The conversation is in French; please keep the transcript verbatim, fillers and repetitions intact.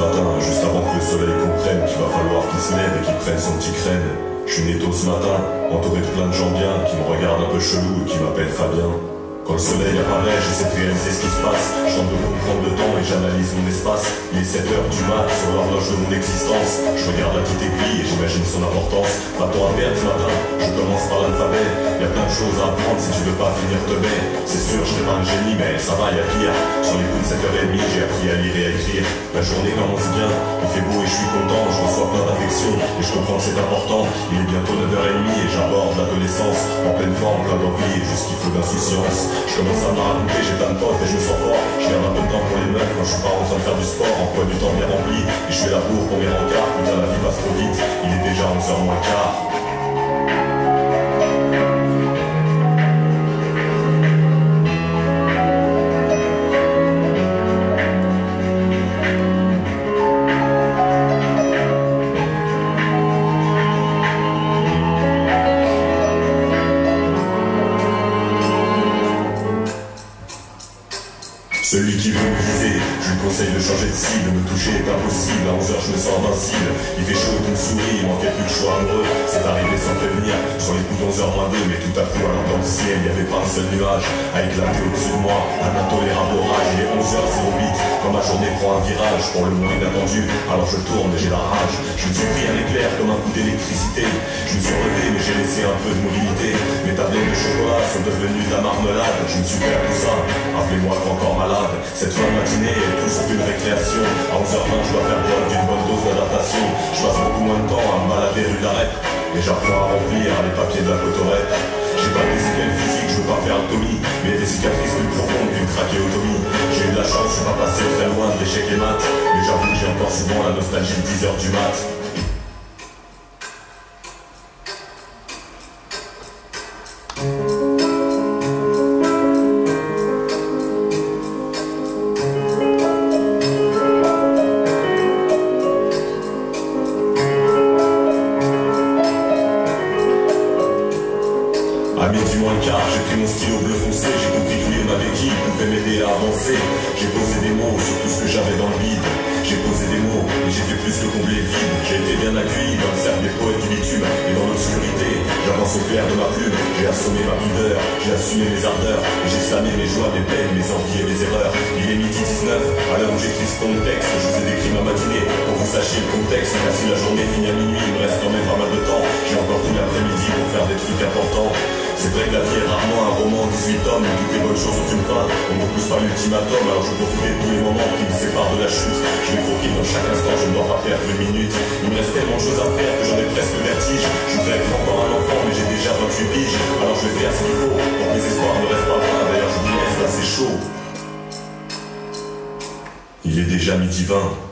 matin, juste avant que le soleil comprenne qu'il va falloir qu'il se lève et qu'il prenne son petit crème. Je suis né tôt ce matin, entouré de plein de gens bien qui me regardent un peu chelou et qui m'appellent Fabien. Quand le soleil apparaît, j'essaie de réaliser ce qui se passe. Je tente de comprendre le temps et j'analyse mon espace. Il est sept heures du mat sur l'horloge de mon existence. Je regarde la petite aiguille et j'imagine son importance. Pas de temps à perdre ce matin, je commence par l'alphabet. Y'a plein de choses à apprendre si tu veux pas finir te bête. C'est sûr, je n'ai pas un génie, mais ça va, y'a pire. Sur les coups de sept heures trente, j'ai appris à lire et à écrire. La journée commence bien, il fait beau et je suis content. Je reçois plein d'affection et je comprends que c'est important. Il est bientôt neuf heures trente et j'aborde l'adolescence. En pleine forme, plein d'envie et juste qu'il faut d'insouciance. Je commence à me raconter, j'ai plein de potes et je me sens fort. Je garde un peu de temps pour les meufs quand je suis pas en train de faire du sport. Emploi du temps bien rempli et je fais la bourre pour mes rencarts. Putain, la vie passe trop vite, il est déjà onze heures moins le quart. Celui qui veut me viser, je lui conseille de changer de cible. Me toucher est impossible, à onze heures je me sens invincible. Il fait chaud et qu'on me sourit, il manquait plus que je sois amoureux. C'est arrivé sans prévenir, sur les coups d'onze heures moins deux. Mais tout à coup, alors dans le ciel, il n'y avait pas un seul nuage. A éclaté au-dessus de moi, un intolérable orage. Il est onze heures zéro huit, quand ma journée prend un virage. Pour le moment inattendu, alors je tourne et j'ai la rage. Je me suis pris un éclair comme un coup d'électricité. Je me suis relevé mais j'ai laissé un peu de mobilité. Mes tablettes de chocolat sont devenues de la marmelade. Je me suis fait à tout ça, rappelez-moi qu'encore malade. Cette fin de matinée est tout sauf une récréation. À onze heures vingt, je dois faire preuve d'une bonne dose d'adaptation. Je passe beaucoup moins de temps à me balader rue d'Arrête. Et j'apprends à remplir les papiers de la Cotorette. J'ai pas de séquelles physiques, je veux pas faire automie. Mais des cicatrices plus profondes qu'une trachéotomie. J'ai eu de la chance, je suis pas passé très loin de l'échec et mat. Mais j'avoue que j'ai encore souvent la nostalgie de dix heures du mat. À midi moins le quart, j'ai pris mon stylo bleu foncé, j'ai compris que lui et ma béquille pouvaient m'aider à avancer. J'ai posé des mots sur tout ce que j'avais dans le vide. J'ai posé des mots et j'ai fait plus que combler le vide. J'ai été bien accueilli dans le cercle des poètes du bitume et dans l'obscurité. J'avance au clair de ma plume, j'ai assommé ma pudeur, j'ai assumé mes ardeurs et j'ai slamé mes joies, mes peines, mes envies et mes erreurs. Il est midi dix-neuf, à l'heure où j'écris ce contexte, je vous ai décrit ma matinée pour que vous sachiez le contexte. Car si la journée finit à minuit, il me reste quand même pas mal de temps. J'ai encore tout l'après-midi pour faire des trucs importants. C'est vrai que la vie est rarement un roman en dix-huit tomes, où toutes les bonnes choses ont une fin. On me pousse par l'ultimatum, alors je profite de tous les moments qui me séparent de la chute. Je vais croquer dans chaque instant, je ne dois pas perdre une minute. Il me reste tellement de choses à faire que j'en ai presque le vertige. Je voudrais être encore un enfant, mais j'ai déjà vingt-huit piges. Alors je vais faire ce qu'il faut, pour que mes espoirs ne restent pas pleins. D'ailleurs je vous laisse, là c'est chaud. Il est déjà midi vingt.